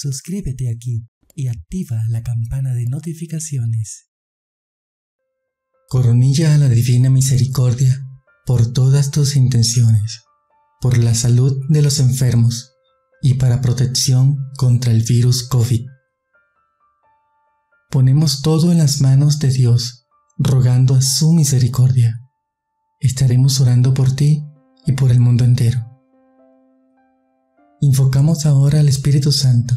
suscríbete aquí y activa la campana de notificaciones. Coronilla a la Divina Misericordia, por todas tus intenciones, por la salud de los enfermos y para protección contra el virus COVID. Ponemos todo en las manos de Dios, rogando a su misericordia. Estaremos orando por ti y por el mundo entero. Invocamos ahora al Espíritu Santo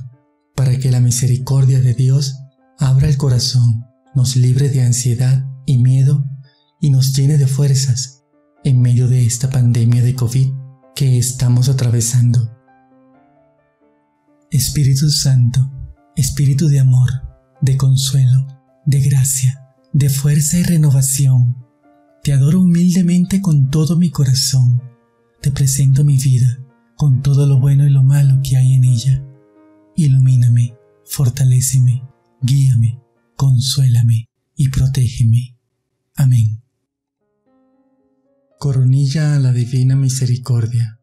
para que la misericordia de Dios abra el corazón, nos libre de ansiedad y miedo y nos llene de fuerzas en medio de esta pandemia de COVID que estamos atravesando. Espíritu Santo, Espíritu de amor, de consuelo, de gracia, de fuerza y renovación, te adoro humildemente con todo mi corazón. Te presento mi vida, con todo lo bueno y lo malo que hay en ella. Ilumíname, fortaléceme, guíame, consuélame y protégeme. Amén. Coronilla a la Divina Misericordia.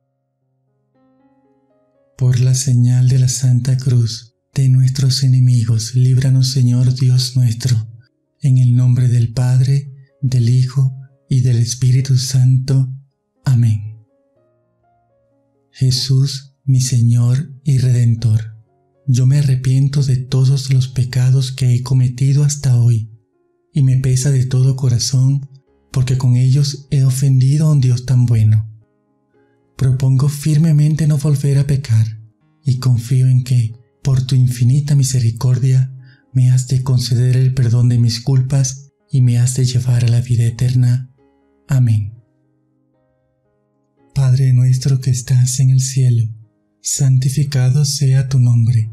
Por la señal de la Santa Cruz, de nuestros enemigos, líbranos, Señor Dios nuestro, en el nombre del Padre, del Hijo y del Espíritu Santo. Amén. Jesús, mi Señor y Redentor, yo me arrepiento de todos los pecados que he cometido hasta hoy, y me pesa de todo corazón, porque con ellos he ofendido a un Dios tan bueno. Propongo firmemente no volver a pecar, y confío en que, por tu infinita misericordia, me has de conceder el perdón de mis culpas y me has de llevar a la vida eterna. Amén. Padre nuestro que estás en el cielo, santificado sea tu nombre.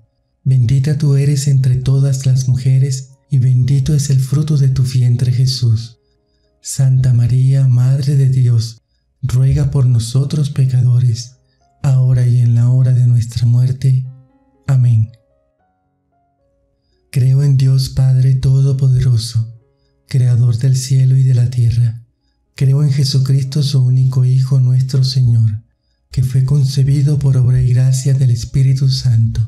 Bendita tú eres entre todas las mujeres, y bendito es el fruto de tu vientre Jesús. Santa María, Madre de Dios, ruega por nosotros pecadores, ahora y en la hora de nuestra muerte. Amén. Creo en Dios Padre Todopoderoso, Creador del cielo y de la tierra. Creo en Jesucristo, su único Hijo, nuestro Señor, que fue concebido por obra y gracia del Espíritu Santo.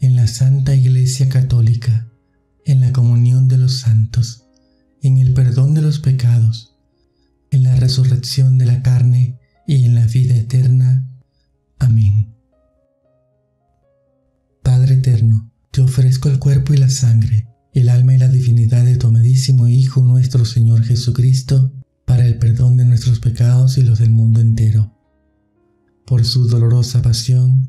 en la Santa Iglesia Católica, en la comunión de los santos, en el perdón de los pecados, en la resurrección de la carne y en la vida eterna. Amén. Padre eterno, te ofrezco el cuerpo y la sangre, el alma y la divinidad de tu amadísimo Hijo nuestro Señor Jesucristo, para el perdón de nuestros pecados y los del mundo entero. Por su dolorosa pasión,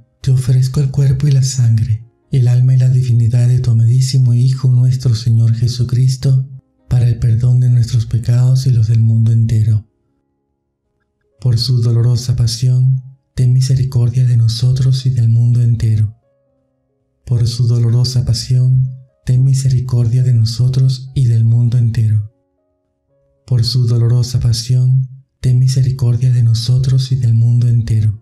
te ofrezco el cuerpo y la sangre, el alma y la divinidad de tu amadísimo Hijo, Hijo nuestro Señor Jesucristo, para el perdón de nuestros pecados y los del mundo entero. Por su dolorosa pasión, ten misericordia de nosotros y del mundo entero. Por su dolorosa pasión, ten misericordia de nosotros y del mundo entero. Por su dolorosa pasión, ten misericordia de nosotros y del mundo entero.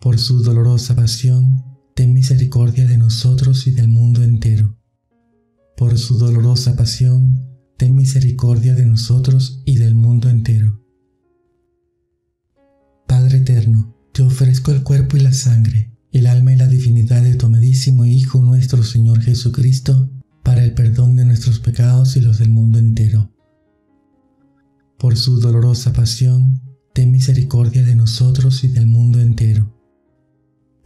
Por su dolorosa pasión, ten misericordia de nosotros y del mundo entero. Por su dolorosa pasión, ten misericordia de nosotros y del mundo entero. Padre eterno, te ofrezco el cuerpo y la sangre, el alma y la divinidad de tu amadísimo Hijo nuestro Señor Jesucristo, para el perdón de nuestros pecados y los del mundo entero. Por su dolorosa pasión, ten misericordia de nosotros y del mundo entero.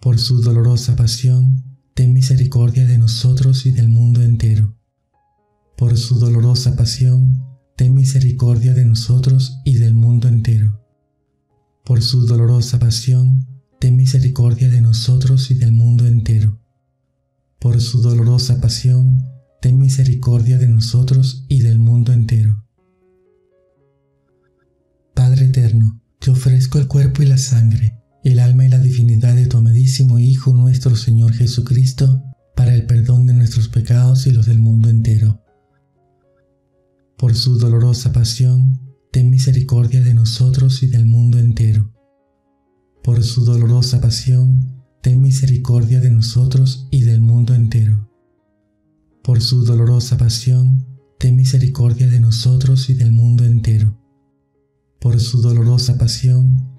Por su dolorosa pasión, ten misericordia de nosotros y del mundo entero. Por su dolorosa pasión, ten misericordia de nosotros y del mundo entero. Por su dolorosa pasión, ten misericordia de nosotros y del mundo entero. Por su dolorosa pasión, ten misericordia de nosotros y del mundo entero. Padre eterno, te ofrezco el cuerpo y la sangre, el alma y la divinidad de tu amadísimo Hijo nuestro Señor Jesucristo, para el perdón de nuestros pecados y los del mundo entero. Por su dolorosa pasión, ten misericordia de nosotros y del mundo entero. Por su dolorosa pasión, ten misericordia de nosotros y del mundo entero. Por su dolorosa pasión, ten misericordia de nosotros y del mundo entero. Por su dolorosa pasión,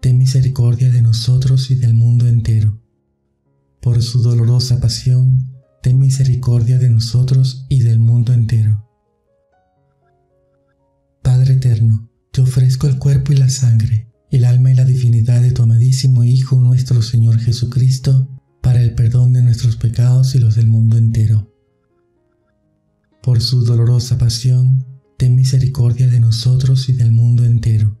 ten misericordia de nosotros y del mundo entero. Por su dolorosa pasión, ten misericordia de nosotros y del mundo entero. Padre eterno, te ofrezco el cuerpo y la sangre, el alma y la divinidad de tu amadísimo Hijo nuestro Señor Jesucristo, para el perdón de nuestros pecados y los del mundo entero. Por su dolorosa pasión, ten misericordia de nosotros y del mundo entero.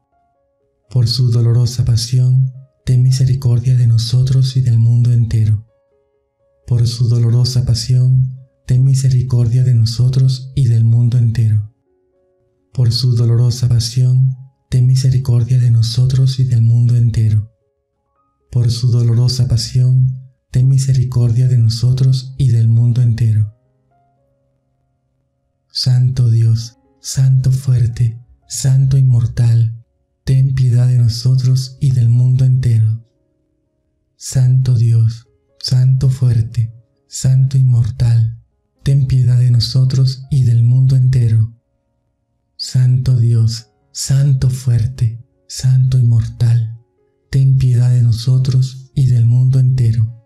Por su dolorosa pasión, ten misericordia de nosotros y del mundo entero. Por su dolorosa pasión, ten misericordia de nosotros y del mundo entero. Por su dolorosa pasión, ten misericordia de nosotros y del mundo entero. Por su dolorosa pasión, ten misericordia de nosotros y del mundo entero. Santo Dios, Santo fuerte, Santo inmortal, ten piedad de nosotros y del mundo entero. Santo Dios, Santo fuerte, Santo inmortal, ten piedad de nosotros. nosotros y del mundo entero. Santo Dios, Santo fuerte, Santo inmortal, ten piedad de nosotros y del mundo entero.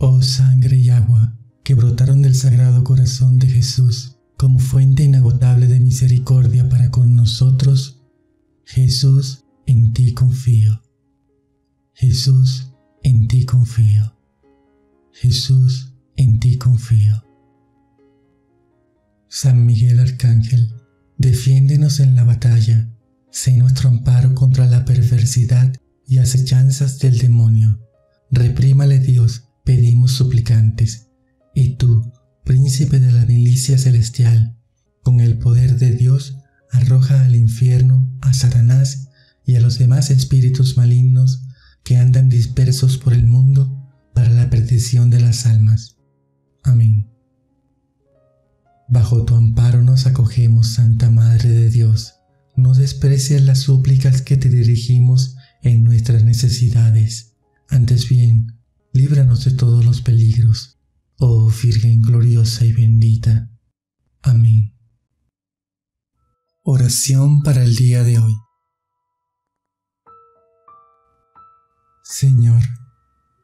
Oh sangre y agua, que brotaron del Sagrado Corazón de Jesús como fuente inagotable de misericordia para con nosotros, Jesús, en ti confío. Jesús, en ti confío. Jesús, en ti confío. San Miguel Arcángel, defiéndenos en la batalla, sé nuestro amparo contra la perversidad y acechanzas del demonio. Reprímale Dios, pedimos suplicantes, y tú, príncipe de la milicia celestial, con el poder de Dios, arroja al infierno a Satanás y a los demás espíritus malignos que andan dispersos por el mundo para la perdición de las almas. Amén. Bajo tu amparo nos acogemos, Santa Madre de Dios. No desprecies las súplicas que te dirigimos en nuestras necesidades. Antes bien, líbranos de todos los peligros. Oh Virgen gloriosa y bendita. Amén. Oración para el día de hoy. Señor,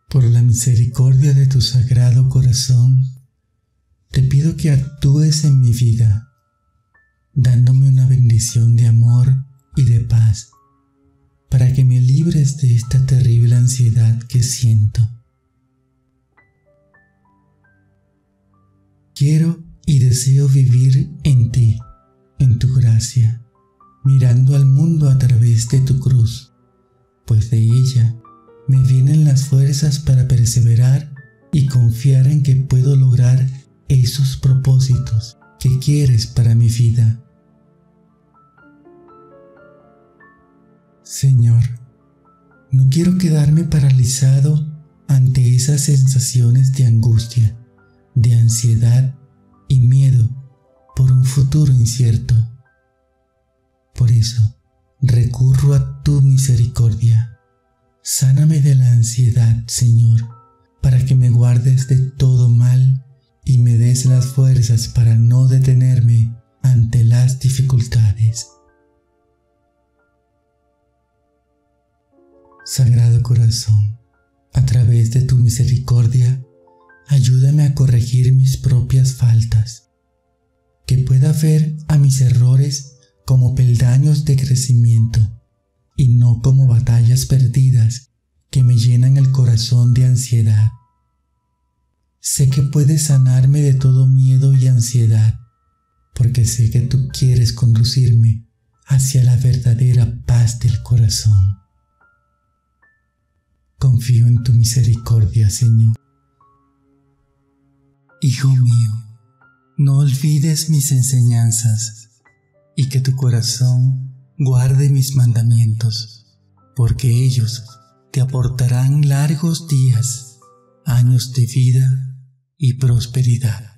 por la misericordia de tu Sagrado Corazón, te pido que actúes en mi vida, dándome una bendición de amor y de paz, para que me libres de esta terrible ansiedad que siento. Quiero y deseo vivir en ti, en tu gracia, mirando al mundo a través de tu cruz, pues de ella me vienen las fuerzas para perseverar y confiar en que puedo lograr esos propósitos que quieres para mi vida. Señor, no quiero quedarme paralizado ante esas sensaciones de angustia, de ansiedad y miedo por un futuro incierto. Por eso, recurro a tu misericordia. Sáname de la ansiedad, Señor, para que me guardes de todo mal y me des las fuerzas para no detenerme ante las dificultades. Sagrado Corazón, a través de tu misericordia, ayúdame a corregir mis propias faltas, que pueda ver a mis errores como peldaños de crecimiento, y no como batallas perdidas que me llenan el corazón de ansiedad. Sé que puedes sanarme de todo miedo y ansiedad, porque sé que tú quieres conducirme hacia la verdadera paz del corazón. Confío en tu misericordia, Señor. Hijo mío, no olvides mis enseñanzas, y que tu corazón guarde mis mandamientos, porque ellos te aportarán largos días, años de vida y prosperidad.